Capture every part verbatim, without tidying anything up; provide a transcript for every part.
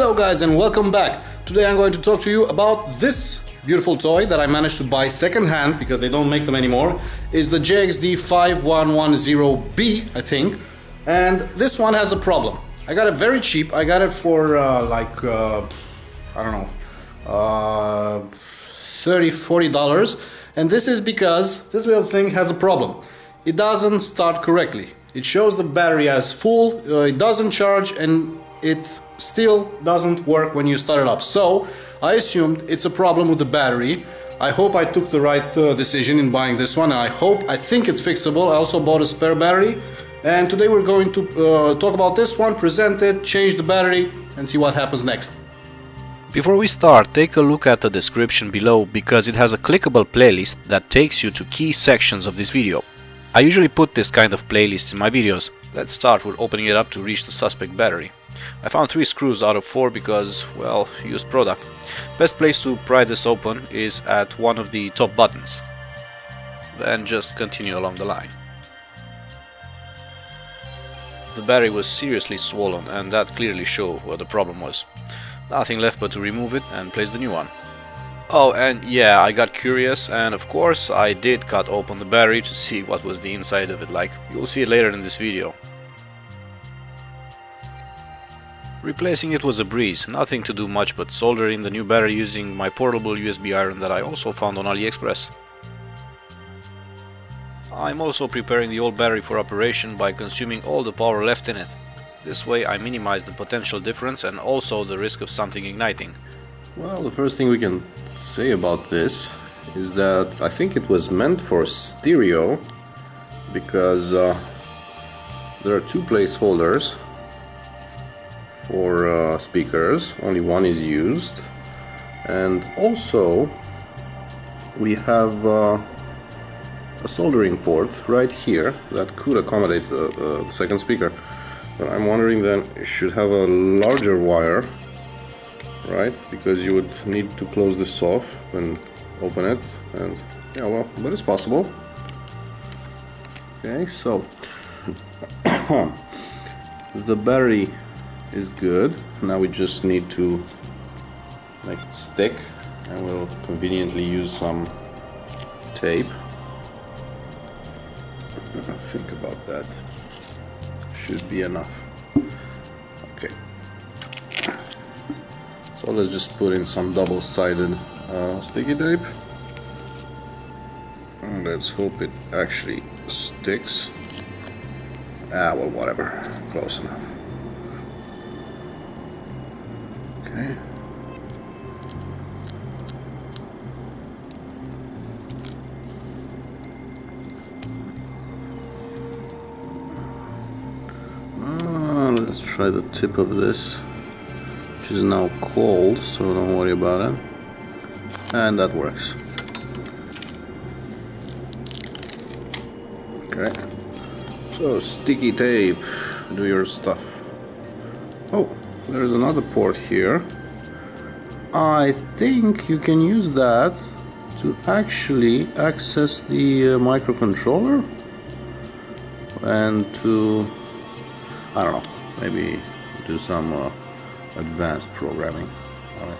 Hello guys and welcome back. Today I'm going to talk to you about this beautiful toy that I managed to buy second hand because they don't make them anymore. It's the J X D five one one zero B, I think, and this one has a problem. I got it very cheap. I got it for uh, like uh, I don't know, uh, thirty, forty dollars, and this is because this little thing has a problem. It doesn't start correctly. It shows the battery as full, uh, it doesn't charge, and it still doesn't work when you start it up. So I assumed it's a problem with the battery. I hope I took the right uh, decision in buying this one, and I hope, I think it's fixable. I also bought a spare battery, and today we're going to uh, talk about this one, present it, change the battery, and see what happens next. Before we start, take a look at the description below, because it has a clickable playlist that takes you to key sections of this video. I usually put this kind of playlists in my videos. Let's start with opening it up to reach the suspect battery. I found three screws out of four because, well, used product. Best place to pry this open is at one of the top buttons. Then just continue along the line. The battery was seriously swollen, and that clearly showed where the problem was. Nothing left but to remove it and place the new one. Oh, and yeah, I got curious, and of course I did cut open the battery to see what was the inside of it like. You'll see it later in this video. Replacing it was a breeze, nothing to do much but soldering the new battery using my portable U S B iron that I also found on AliExpress. I'm also preparing the old battery for operation by consuming all the power left in it. This way I minimize the potential difference and also the risk of something igniting. Well, the first thing we can say about this is that I think it was meant for stereo, because uh, there are two placeholders for uh, speakers, only one is used, and also we have uh, a soldering port right here that could accommodate the, uh, the second speaker. But I'm wondering then it should have a larger wire, right? Because you would need to close this off and open it, and yeah, well, but it's possible. Okay, so the battery is good. Now we just need to make it stick, and we'll conveniently use some tape. Think about that. Should be enough. Okay. So let's just put in some double-sided uh, sticky tape, and let's hope it actually sticks. Ah, well, whatever, close enough. Okay. Ah, let's try the tip of this. Is now cold, so don't worry about it, and that works. Okay, so sticky tape, do your stuff. Oh, there's another port here. I think you can use that to actually access the uh, microcontroller, and to, I don't know, maybe do some uh, advanced programming. All right.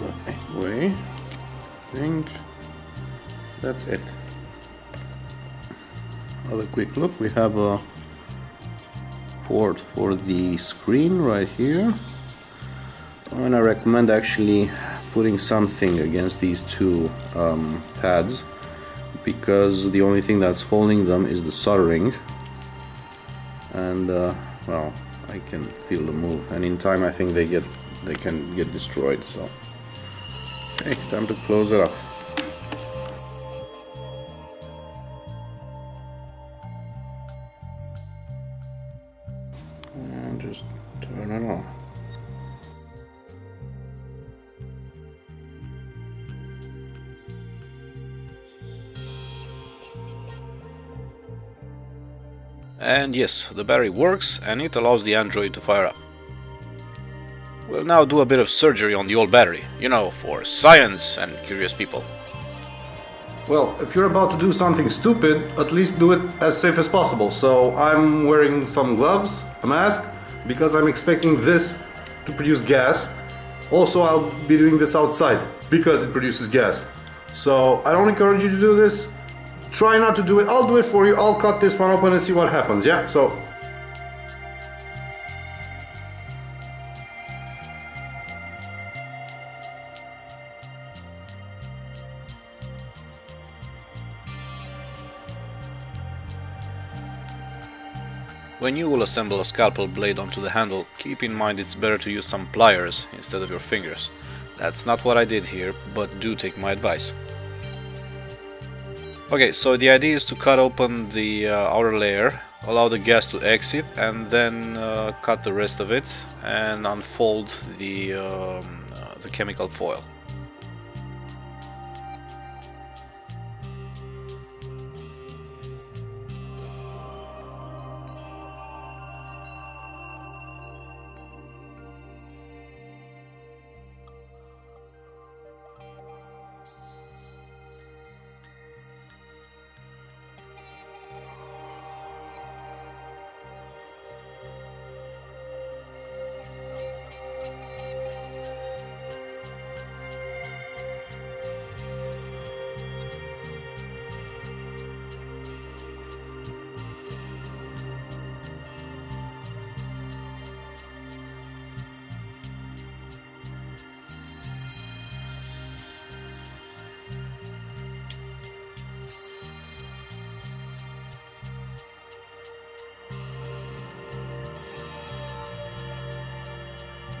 But anyway, I think that's it. Another quick look. We have a port for the screen right here, and I recommend actually putting something against these two um, pads, because the only thing that's holding them is the soldering, and uh, well, I can feel the move, and in time I think they get they can get destroyed. So okay, time to close it up. And just turn it on. And yes, the battery works, and it allows the Android to fire up. We'll now do a bit of surgery on the old battery, you know, for science and curious people. Well, if you're about to do something stupid, at least do it as safe as possible. So I'm wearing some gloves, a mask, because I'm expecting this to produce gas. Also, I'll be doing this outside because it produces gas. So I don't encourage you to do this. Try not to do it. I'll do it for you. I'll cut this one open and see what happens. Yeah, so when you will assemble a scalpel blade onto the handle, keep in mind it's better to use some pliers instead of your fingers. That's not what I did here, but do take my advice. Okay, so the idea is to cut open the uh, outer layer, allow the gas to exit, and then uh, cut the rest of it and unfold the, um, uh, the chemical foil.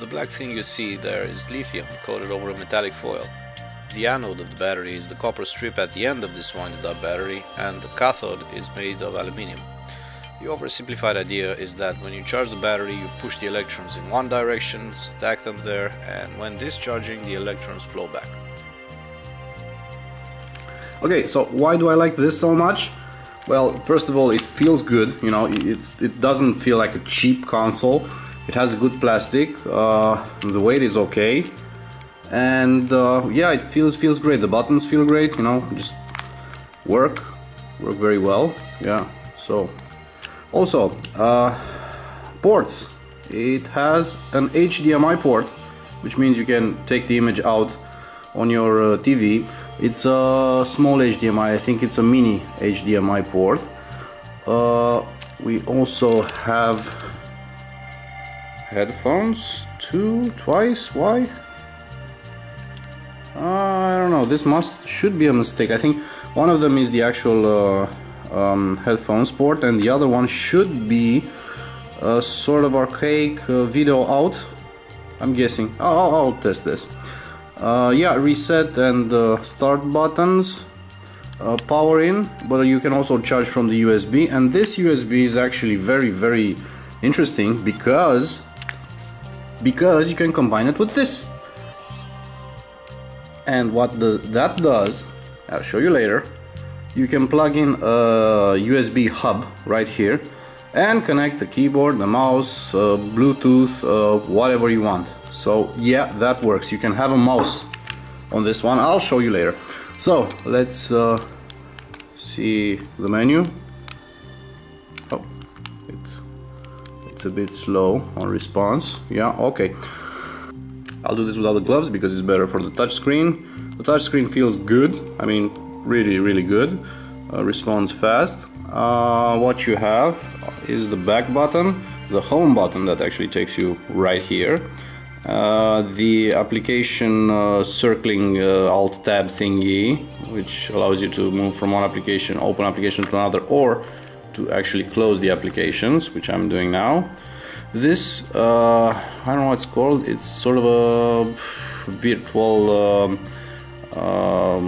The black thing you see there is lithium coated over a metallic foil. The anode of the battery is the copper strip at the end of this winded up battery, and the cathode is made of aluminium. The oversimplified idea is that when you charge the battery, you push the electrons in one direction, stack them there, and when discharging, the electrons flow back. Okay, so why do I like this so much? Well, first of all, it feels good, you know, it's, it doesn't feel like a cheap console. It has good plastic, uh, the weight is okay, and uh, yeah, it feels feels great. The buttons feel great, you know, just work, work very well. Yeah. So, also uh, ports. It has an H D M I port, which means you can take the image out on your uh, T V. It's a small H D M I. I think it's a mini H D M I port. Uh, we also have headphones, two, twice, why? Uh, I don't know, this must, should be a mistake. I think one of them is the actual uh, um, headphones port, and the other one should be a sort of archaic uh, video out, I'm guessing. Oh, I'll, I'll test this. Uh, yeah, reset and uh, start buttons, uh, power in, but you can also charge from the U S B, and this U S B is actually very, very interesting because Because you can combine it with this. And what the, that does, I'll show you later, you can plug in a U S B hub right here and connect the keyboard, the mouse, uh, Bluetooth, uh, whatever you want. So yeah, that works. You can have a mouse on this one. I'll show you later. So let's uh, see the menu. Oh, it's a bit slow on response. Yeah, okay. I'll do this without the gloves because it's better for the touch screen. The touch screen feels good. I mean, really, really good. Uh, responds fast. Uh, what you have is the back button, the home button that actually takes you right here. Uh, the application uh, circling uh, alt tab thingy, which allows you to move from one application, open application to another, or to actually close the applications, which I'm doing now. This, uh, I don't know what it's called, it's sort of a virtual um, um,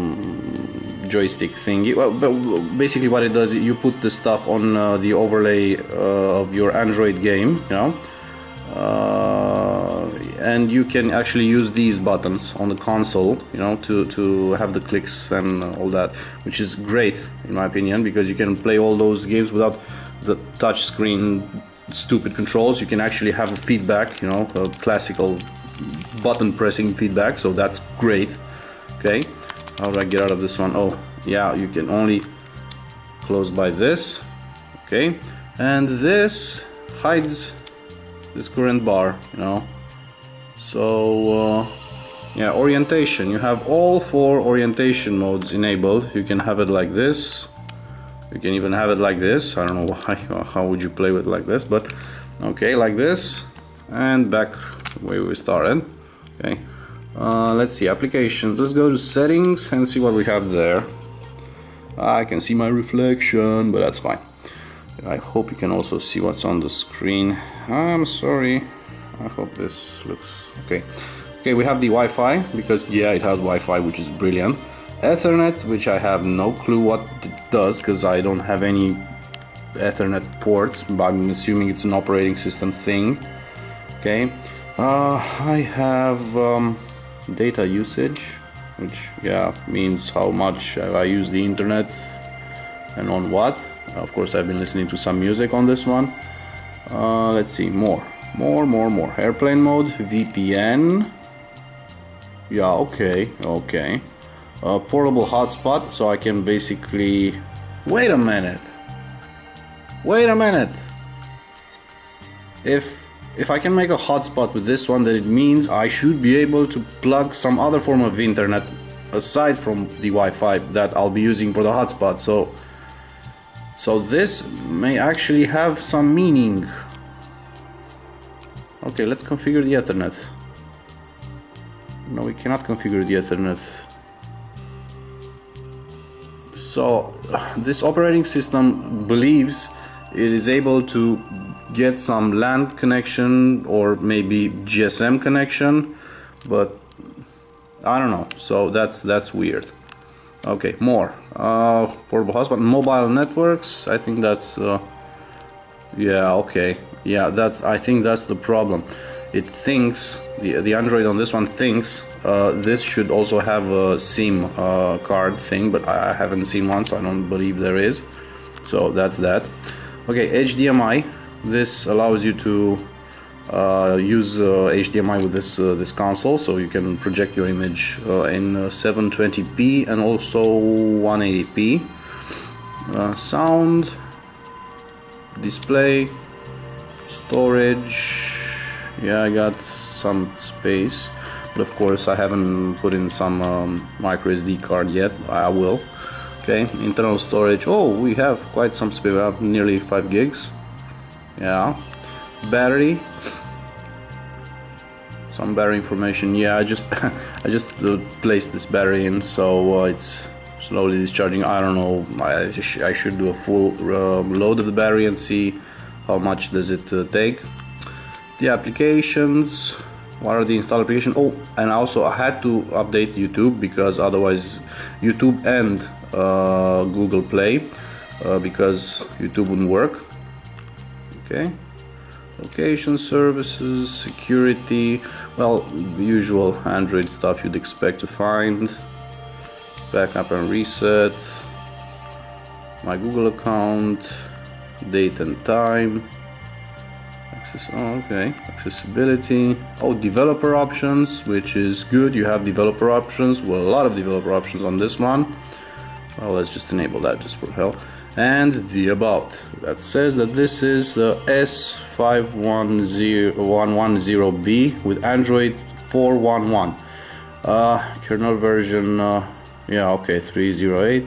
joystick thingy. Well, but basically what it does, you put the stuff on uh, the overlay uh, of your Android game, you know, uh, and you can actually use these buttons on the console, you know, to, to have the clicks and all that, which is great in my opinion, because you can play all those games without the touch screen stupid controls. You can actually have a feedback, you know, a classical button pressing feedback, so that's great. Okay, how do I get out of this one? Oh yeah, you can only close by this. Okay, and this hides this current bar, you know. So uh, yeah, orientation, you have all four orientation modes enabled. You can have it like this, you can even have it like this. I don't know why, how would you play with like this, but okay, like this, and back the way we started. Okay, uh, let's see, applications, let's go to settings and see what we have there. I can see my reflection, but that's fine. I hope you can also see what's on the screen. I'm sorry, I hope this looks okay. Okay, we have the Wi-Fi, because yeah, it has Wi-Fi, which is brilliant. Ethernet, which I have no clue what it does, because I don't have any Ethernet ports, but I'm assuming it's an operating system thing. Okay, uh, I have um, data usage, which yeah, means how much I use the internet and on what. Of course, I've been listening to some music on this one. Uh, let's see, more, more, more, more. Airplane mode, V P N. Yeah, okay, okay. Uh, portable hotspot, so I can basically... Wait a minute. Wait a minute. If if I can make a hotspot with this one, then it means I should be able to plug some other form of internet aside from the Wi-Fi that I'll be using for the hotspot. So. So this may actually have some meaning. Okay, let's configure the Ethernet. No, we cannot configure the Ethernet. So this operating system believes it is able to get some LAN connection or maybe G S M connection, but I don't know. So that's that's weird. Okay, more uh, portable hotspot, mobile networks. I think that's uh, yeah, okay, yeah, that's, I think that's the problem. It thinks the the Android on this one thinks uh, this should also have a SIM uh, card thing, but I haven't seen one, so I don't believe there is. So that's that. Okay, H D M I. This allows you to uh, use uh, H D M I with this uh, this console, so you can project your image uh, in uh, seven twenty p and also one eighty p. Uh, sound, display, storage. Yeah, I got some space, but of course I haven't put in some um, micro S D card yet. I will. Okay, internal storage. Oh, we have quite some space. We have nearly five gigs. Yeah. Battery, some battery information. Yeah, I just I just uh, placed this battery in, so uh, it's slowly discharging. I don't know, I, sh I should do a full uh, load of the battery and see how much does it uh, take. The applications, what are the installed applications? Oh, and also I had to update YouTube, because otherwise YouTube and uh, Google Play, uh, because YouTube wouldn't work. Okay. Location, services, security, well, usual Android stuff you'd expect to find. Backup and reset, my Google account, date and time, access, oh, okay, accessibility, oh, developer options, which is good. You have developer options, well, a lot of developer options on this one. Well, let's just enable that just for hell. And the about, that says that this is the S five one one one zero B with Android four one one. Uh, kernel version, uh, yeah, okay, three zero eight.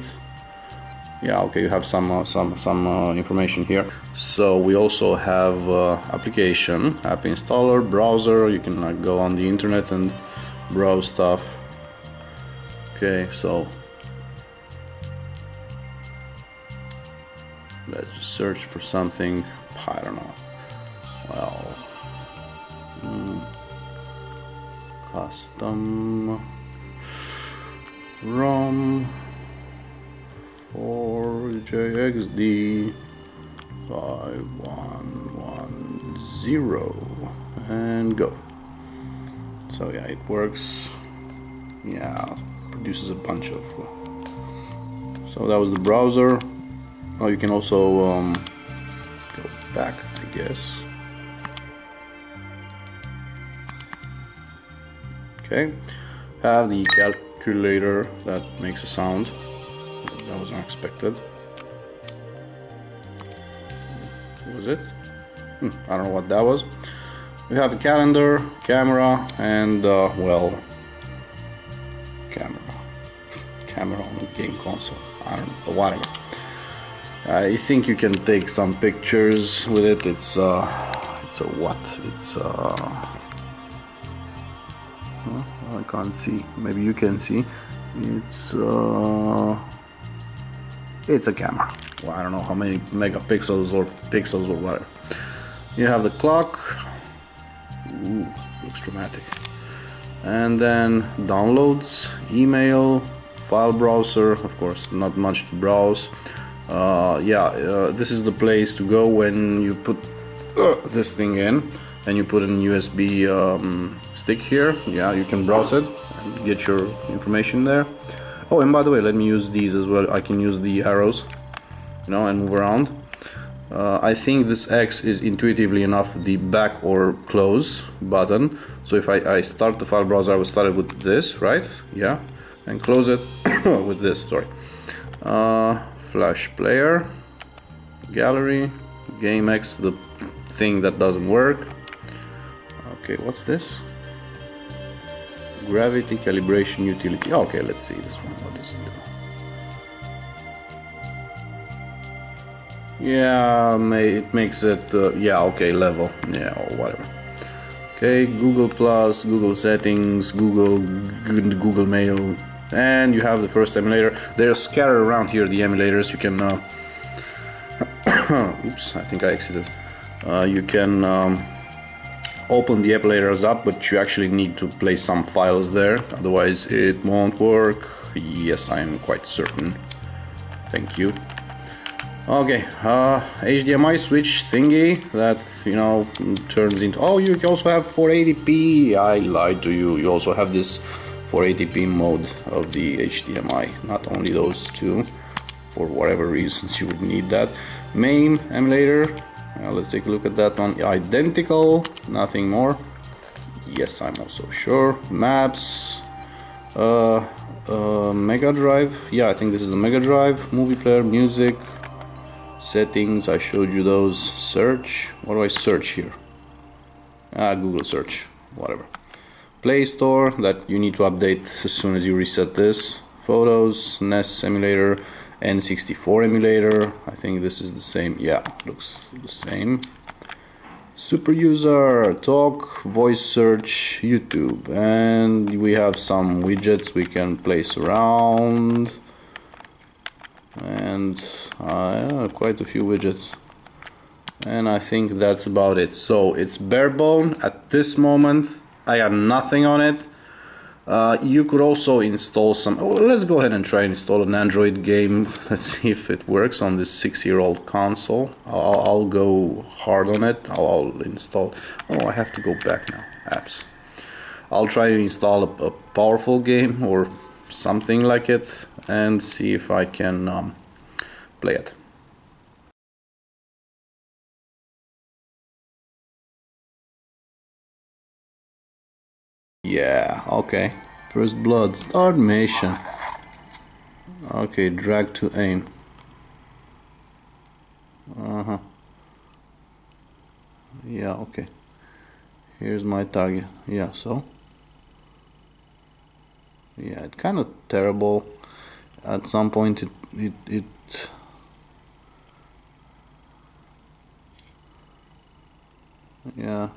Yeah, okay, you have some uh, some some uh, information here. So we also have uh, application, app installer, browser. You can like go on the internet and browse stuff. Okay, so. Let's just search for something, I don't know, well, mm, custom, ROM, for J X D five one one zero, and go. So yeah, it works, yeah, produces a bunch of, so that was the browser. Oh, you can also um, go back, I guess. Okay, have the calculator that makes a sound. That was unexpected. What was it? Hmm, I don't know what that was. We have a calendar, camera, and uh, well, camera, camera on the game console. I don't know, whatever. I think you can take some pictures with it. It's uh, it's a what? It's uh, I can't see. Maybe you can see. It's uh, it's a camera. Well, I don't know how many megapixels or pixels or whatever. You have the clock. Ooh, looks dramatic. And then downloads, email, file browser. Of course, not much to browse. Uh, yeah, uh, this is the place to go when you put uh, this thing in, and you put an U S B um, stick here. Yeah, you can browse it and get your information there. Oh, and by the way, let me use these as well. I can use the arrows, you know, and move around. Uh, I think this X is intuitively enough the back or close button. So if I, I start the file browser, I will start it with this, right? Yeah, and close it with this. Sorry. Uh, Flash player, gallery, game X, the thing that doesn't work. Okay, what's this? Gravity calibration utility. Okay, let's see this one. What does it do? Yeah, it makes it. Uh, yeah, okay, level. Yeah, or whatever. Okay, Google Plus, Google Settings, Google, Google Mail. And you have the first emulator. They're scattered around here, the emulators. You can uh, oops, I think I exited. Uh, you can um, open the emulators up, but you actually need to place some files there, otherwise it won't work. Yes, I am quite certain. Thank you. Okay, uh, H D M I switch thingy that, you know, turns into... Oh, you also have four eighty p. I lied to you. You also have this four eighty p mode of the H D M I, not only those two, for whatever reasons you would need that. MAME emulator, uh, let's take a look at that one. Identical, nothing more. Yes, I'm also sure. Maps, uh, uh, Mega Drive, yeah, I think this is the Mega Drive. Movie player, music, settings, I showed you those. Search, what do I search here? Ah, Google search, whatever. Play Store, that you need to update as soon as you reset this. Photos, N E S emulator, N sixty-four emulator. I think this is the same. Yeah, looks the same. Super User, Talk, Voice Search, YouTube. And we have some widgets we can place around. And uh, quite a few widgets. And I think that's about it. So it's bare bone at this moment. I had nothing on it. Uh, you could also install some... Oh, let's go ahead and try and install an Android game. Let's see if it works on this six-year-old console. I'll, I'll go hard on it. I'll, I'll install... Oh, I have to go back now. Apps. I'll try to install a, a powerful game or something like it and see if I can um, play it. Yeah, okay. First blood, start mission. Okay, drag to aim. Uh-huh. Yeah, okay. Here's my target. Yeah, so. Yeah, it's kind of terrible. At some point it it it yeah.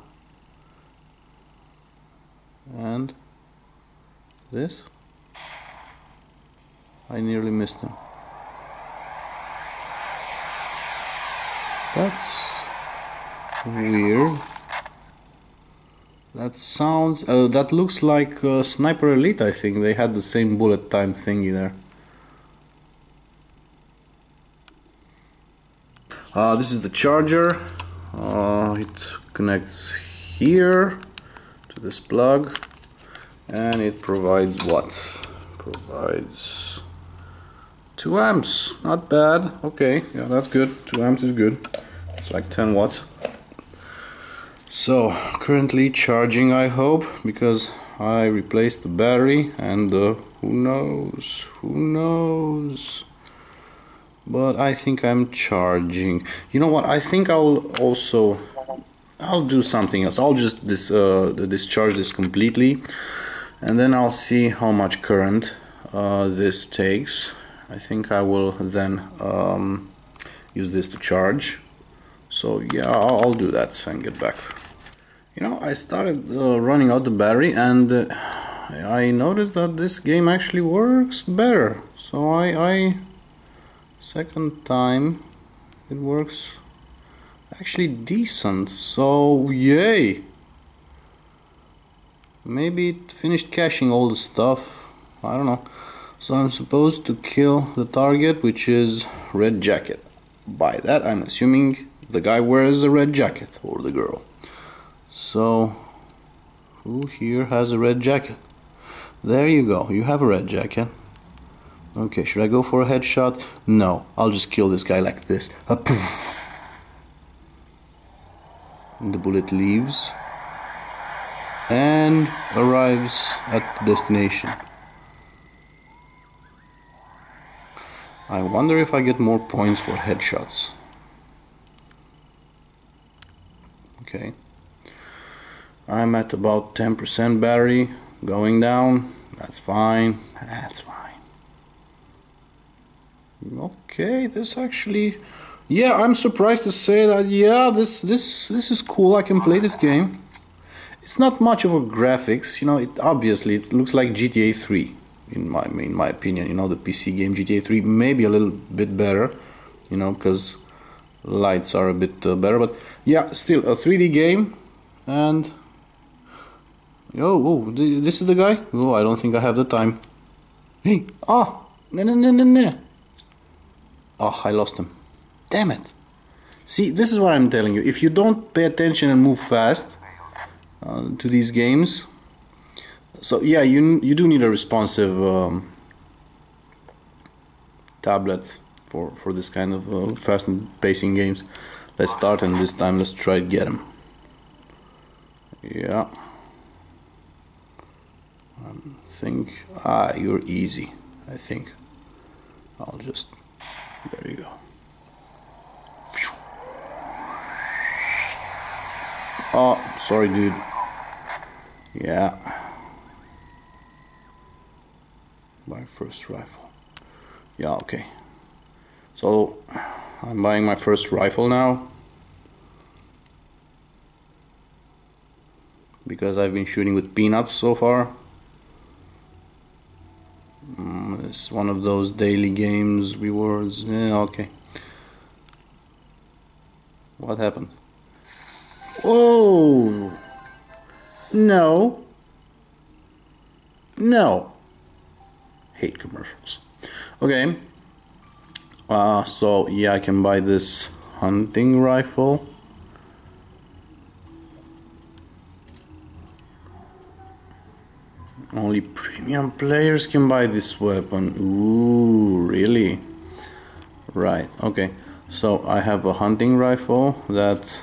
And this, I nearly missed him. That's weird. That sounds, uh, that looks like uh, Sniper Elite, I think. They had the same bullet time thingy there. Uh, this is the charger. Uh, it connects here. This plug, and it provides what? Provides two amps. Not bad. Okay, yeah, that's good. Two amps is good. It's like ten watts. So currently charging, I hope, because I replaced the battery, and uh, who knows? Who knows? But I think I'm charging. You know what? I think I'll also I'll do something else. I'll just this uh, discharge this completely, and then I'll see how much current uh, this takes. I think I will then um, use this to charge. So yeah, I'll, I'll do that and get back. You know, I started uh, running out the battery, and uh, I noticed that this game actually works better. So I, I second time it works actually decent. So yay! Maybe it finished caching all the stuff. I don't know. So I'm supposed to kill the target, which is Red Jacket. By that I'm assuming the guy wears a red jacket, or the girl. So who here has a red jacket? There you go, you have a red jacket. Okay, should I go for a headshot? No, I'll just kill this guy like this. Ha-poof. The bullet leaves and arrives at the destination. I wonder if I get more points for headshots. Okay, I'm at about ten percent battery, going down. That's fine, that's fine. Okay, this actually, yeah, I'm surprised to say that, yeah, this this this is cool. I can play this game. It's not much of a graphics, you know. It obviously it looks like G T A three in my in my opinion, you know, the P C game G T A three, maybe a little bit better, you know, because lights are a bit uh, better, but yeah, still a three D game. And oh, oh, this is the guy. Oh, I don't think I have the time. Hey, ah, no, no, no, no, no. Ah, I lost him. Damn it! See, this is what I'm telling you. If you don't pay attention and move fast uh, to these games, so yeah, you you do need a responsive um, tablet for for this kind of uh, fast pacing games. Let's start, and this time let's try to get him. Yeah. I think, ah, you're easy, I think. I'll just, there you go. Oh, sorry, dude. Yeah. My first rifle. Yeah, okay. So, I'm buying my first rifle now, because I've been shooting with peanuts so far. Mm, it's one of those daily games rewards. Yeah, okay. What happened? Oh no, no, hate commercials. Okay, uh, so yeah, I can buy this hunting rifle. Only premium players can buy this weapon. Ooh, really? Right, okay. So I have a hunting rifle that...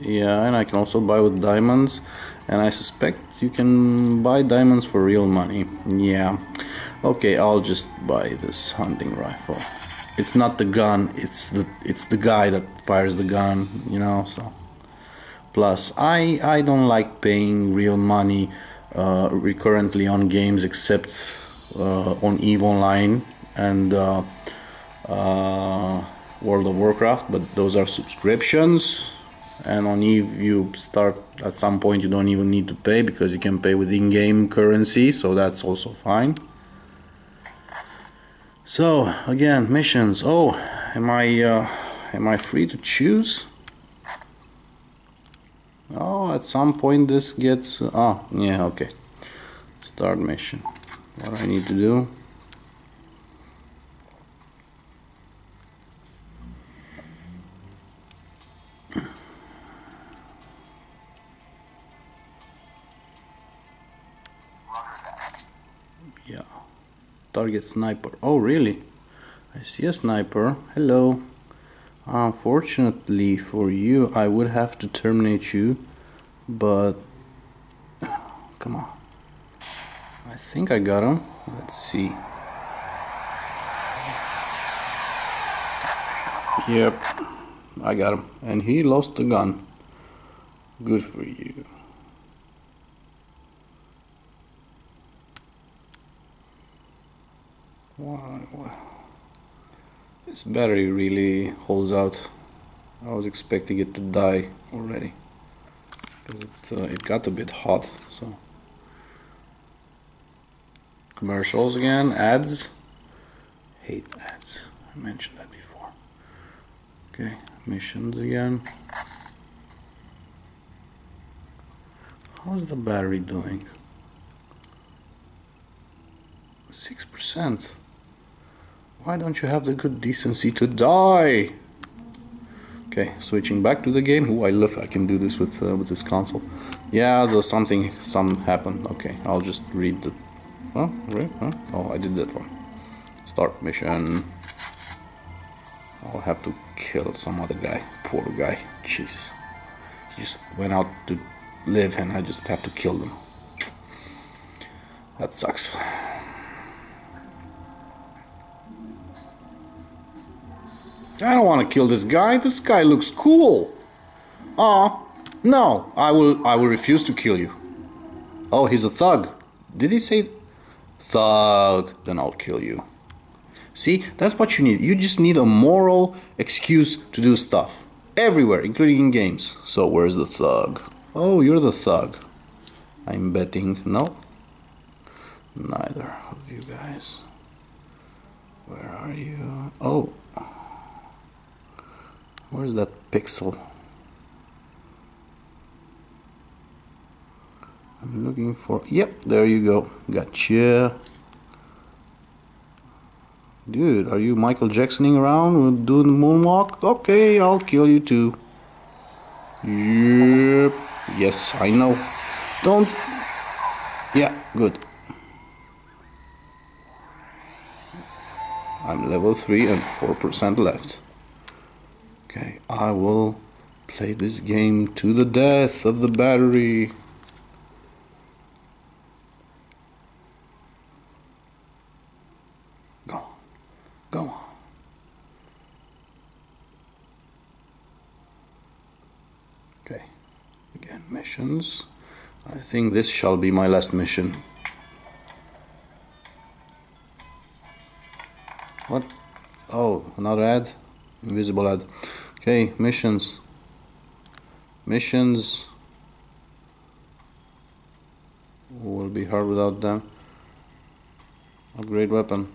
yeah, and I can also buy with diamonds. And I suspect you can buy diamonds for real money. Yeah. Okay, I'll just buy this hunting rifle. It's not the gun, it's the it's the guy that fires the gun, you know, so... Plus, I, I don't like paying real money uh, recurrently on games, except uh, on EVE Online and uh, uh, World of Warcraft, but those are subscriptions, and on EVE you start at some point, you don't even need to pay, because you can pay with in-game currency, so that's also fine. So, again, missions. Oh, am I, uh, am I free to choose? Oh, at some point this gets... oh, yeah, okay. Start mission. What I need to do? Yeah. Target sniper. Oh, really? I see a sniper. Hello. Unfortunately for you, I would have to terminate you, but come on. I think I got him. Let's see. Yep, I got him. And he lost the gun. Good for you. Wow. This battery really holds out. I was expecting it to die already, because it, uh, it got a bit hot. So commercials again, ads. Hate ads. I mentioned that before. Okay, missions again. How's the battery doing? Six percent. Why don't you have the good decency to die? Okay, switching back to the game. Ooh, I love I can do this with uh, with this console. Yeah, there's something some happened. Okay, I'll just read the. Oh, right, huh? Oh, I did that one. Start mission. I'll have to kill some other guy. Poor guy. Jeez. He just went out to live, and I just have to kill them. That sucks. I don't want to kill this guy. This guy looks cool. Aw, no, I will. I will refuse to kill you. Oh, he's a thug. Did he say thug? Then I'll kill you. See, that's what you need. You just need a moral excuse to do stuff everywhere, including in games. So where's the thug? Oh, you're the thug. I'm betting no. Neither of you guys. Where are you? Oh. Where's that pixel? I'm looking for... Yep, there you go. Gotcha. Dude, are you Michael Jacksoning around doing the moonwalk? Okay, I'll kill you too. Yep. Yes, I know. Don't... Yeah, good. I'm level three and four percent left. Okay, I will play this game to the death of the battery. Go on. Go on. Okay, again, missions. I think this shall be my last mission. What? Oh, another ad? Invisible ad. Okay, missions. Missions will be hard without them. Upgrade weapon.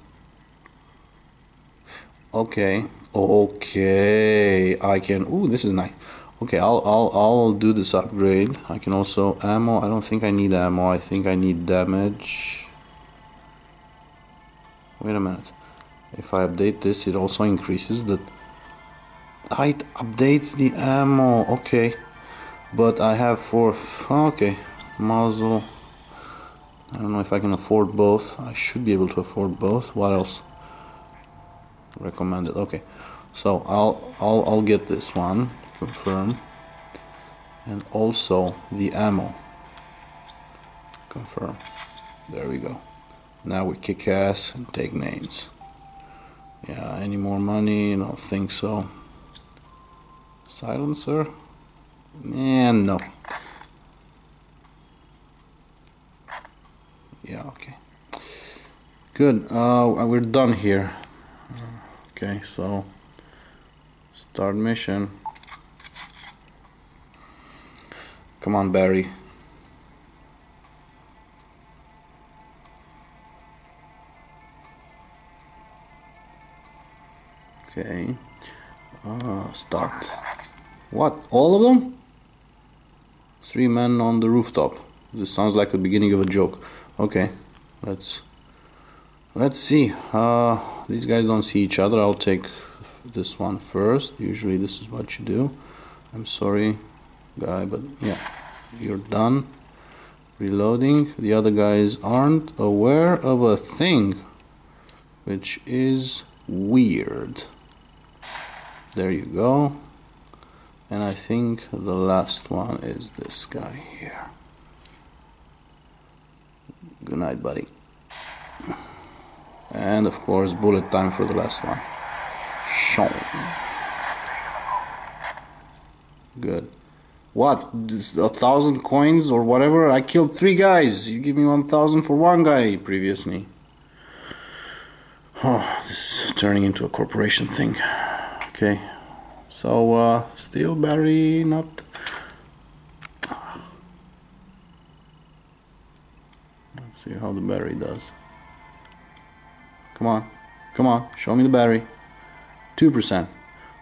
Okay, okay. I can. Ooh, this is nice. Okay, I'll I'll I'll do this upgrade. I can also ammo. I don't think I need ammo. I think I need damage. Wait a minute. If I update this, it also increases the. It updates the ammo, okay, but I have four, okay, muzzle, I don't know if I can afford both, I should be able to afford both, what else, recommended, okay, so I'll, I'll, I'll get this one, confirm, and also the ammo, confirm, there we go, now we kick ass and take names, yeah, any more money, I don't think so. Silencer? And no. Yeah, okay. Good. Uh, we're done here. Okay, so start mission. Come on, Barry. Okay. Ah, start. What? All of them? Three men on the rooftop. This sounds like the beginning of a joke. Okay, let's let's see. Uh, these guys don't see each other. I'll take this one first. Usually this is what you do. I'm sorry, guy, but yeah, you're done. Reloading. The other guys aren't aware of a thing, which is weird. There you go. And I think the last one is this guy here. Good night, buddy. And of course, bullet time for the last one. Sean. Good. What? This, a thousand coins or whatever? I killed three guys. You give me one thousand for one guy previously. Oh, this is turning into a corporation thing. Okay. So, uh, steel battery, not... Let's see how the battery does. Come on. Come on. Show me the battery. two percent.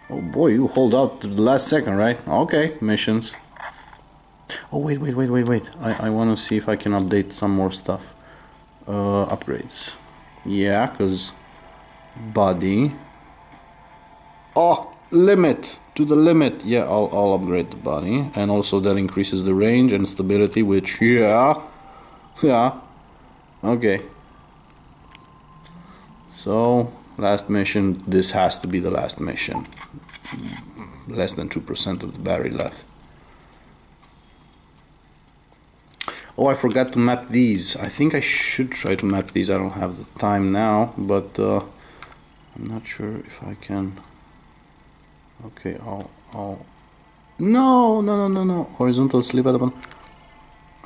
Oh boy, you hold out to the last second, right? Okay, missions. Oh, wait, wait, wait, wait, wait. I, I want to see if I can update some more stuff. Uh, upgrades. Yeah, because... Body... Oh! Limit! To the limit! Yeah, I'll, I'll upgrade the body. And also that increases the range and stability, which... Yeah! Yeah! Okay. So... Last mission, this has to be the last mission. Less than two percent of the battery left. Oh, I forgot to map these. I think I should try to map these. I don't have the time now, but uh, I'm not sure if I can. Okay, I'll, I'll... No, no, no, no, no. Horizontal slip at the bottom.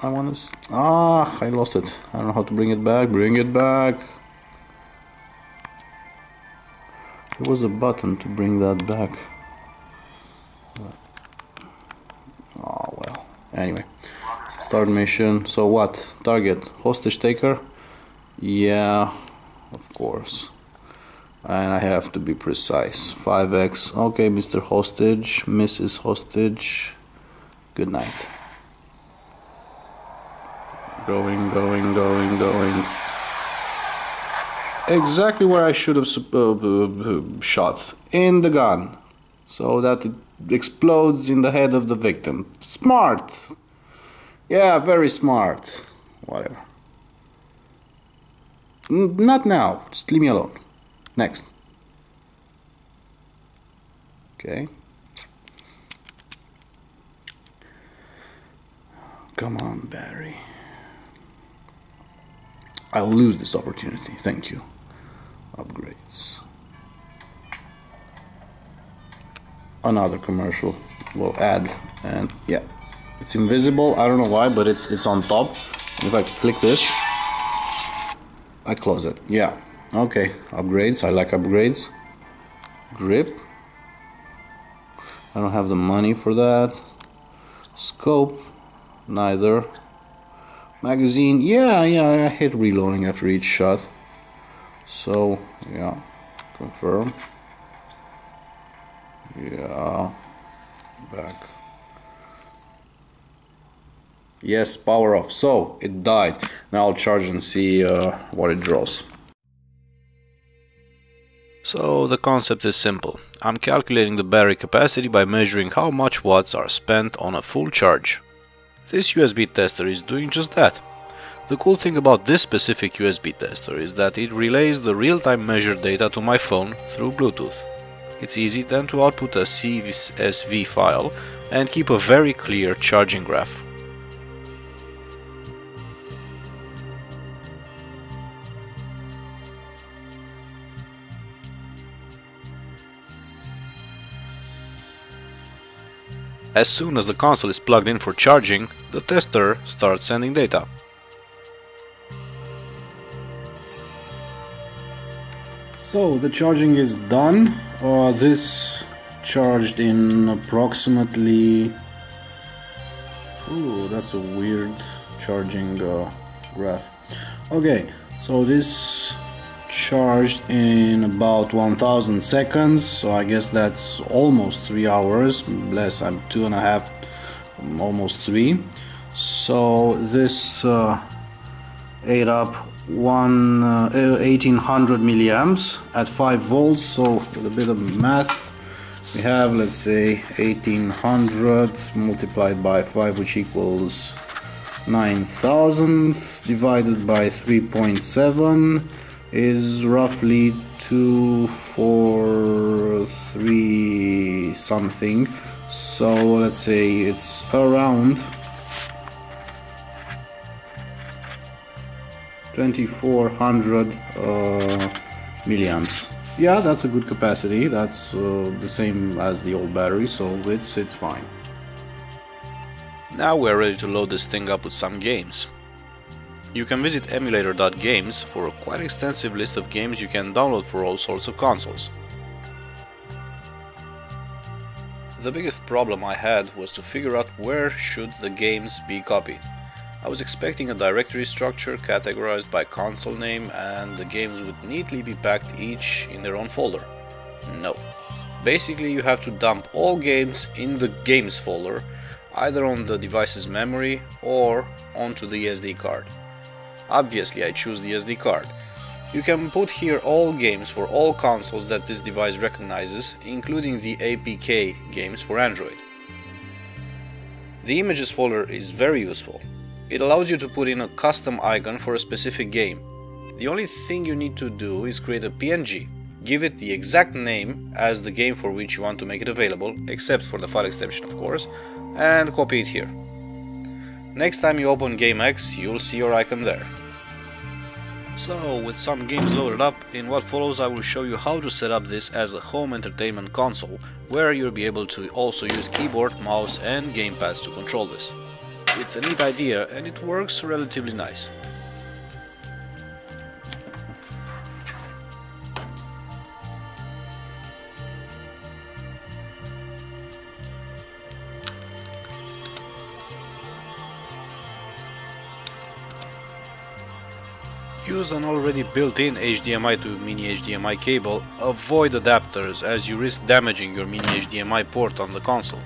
I want to... Ah, I lost it. I don't know how to bring it back. Bring it back. There was a button to bring that back. Oh well. Anyway, start mission. So what? Target hostage taker. Yeah, of course. And I have to be precise. five X. Okay, Mister Hostage, Missus Hostage. Good night. Going, going, going, going. Exactly where I should have uh, shot, in the gun, so that it explodes in the head of the victim. Smart! Yeah, very smart. Whatever. N not now, just leave me alone. Next. Okay. Come on, Barry. I'll lose this opportunity, thank you. Upgrades. Another commercial we'll add, and yeah, it's invisible. I don't know why, but it's it's on top. If I click this, I close it. Yeah, okay. Upgrades. I like upgrades. Grip. I don't have the money for that. Scope. Neither. Magazine. Yeah, yeah. I hate reloading after each shot. So, yeah, confirm. Yeah, back. Yes, power off. So, it died. Now I'll charge and see uh, what it draws. So, the concept is simple. I'm calculating the battery capacity by measuring how much watts are spent on a full charge. This U S B tester is doing just that. The cool thing about this specific U S B tester is that it relays the real-time measured data to my phone through Bluetooth. It's easy then to output a C S V file and keep a very clear charging graph. As soon as the console is plugged in for charging, the tester starts sending data. So, the charging is done. Uh, this charged in approximately... Ooh, that's a weird charging uh, graph. Okay, so this charged in about one thousand seconds, so I guess that's almost three hours, less I'm two and a half, almost three. So, this uh, ate up One uh, eighteen hundred milliamps at five volts, so with a bit of math we have, let's say, eighteen hundred multiplied by five, which equals nine thousand, divided by three point seven is roughly two forty-three something, so let's say it's around twenty-four hundred uh, milliamps. Yeah, that's a good capacity. That's uh, the same as the old battery, so it's it's fine. Now we are ready to load this thing up with some games. You can visit emulator dot games for a quite extensive list of games you can download for all sorts of consoles. The biggest problem I had was to figure out where should the games be copied. I was expecting a directory structure categorized by console name and the games would neatly be packed each in their own folder. No. Basically you have to dump all games in the games folder, either on the device's memory or onto the S D card. Obviously I choose the S D card. You can put here all games for all consoles that this device recognizes, including the A P K games for Android. The images folder is very useful. It allows you to put in a custom icon for a specific game. The only thing you need to do is create a P N G, give it the exact name as the game for which you want to make it available, except for the file extension of course, and copy it here. Next time you open GameX, you'll see your icon there. So, with some games loaded up, in what follows I will show you how to set up this as a home entertainment console, where you'll be able to also use keyboard, mouse and gamepads to control this. It's a neat idea and it works relatively nice. Use an already built-in H D M I to mini H D M I cable, avoid adapters as you risk damaging your mini H D M I port on the console.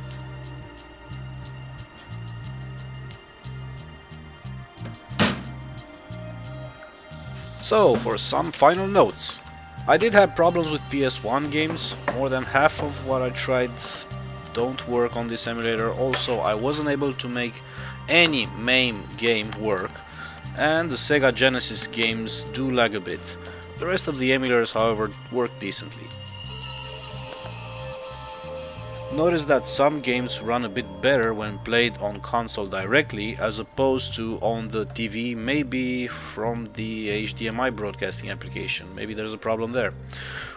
So, for some final notes. I did have problems with P S one games, more than half of what I tried don't work on this emulator. Also, I wasn't able to make any MAME game work, and the Sega Genesis games do lag a bit. The rest of the emulators, however, work decently. Notice that some games run a bit better when played on console directly as opposed to on the T V, maybe from the H D M I broadcasting application. Maybe there's a problem there.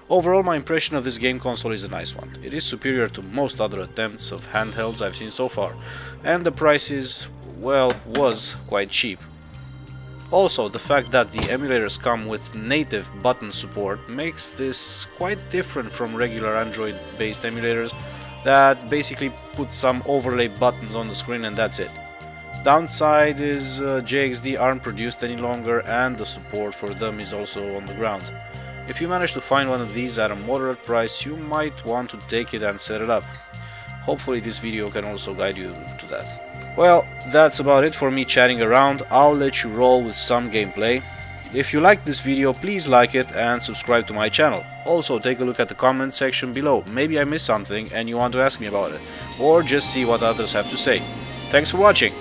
Overall, my impression of this game console is a nice one. It is superior to most other attempts of handhelds I've seen so far, and the price is, well, was quite cheap. Also, the fact that the emulators come with native button support makes this quite different from regular Android-based emulators that basically put some overlay buttons on the screen and that's it. Downside is uh, J X D aren't produced any longer and the support for them is also on the ground. If you manage to find one of these at a moderate price, you might want to take it and set it up. Hopefully this video can also guide you to that. Well, that's about it for me chatting around. I'll let you roll with some gameplay. If you liked this video, please like it and subscribe to my channel. Also, take a look at the comment section below. Maybe I missed something and you want to ask me about it, or just see what others have to say. Thanks for watching!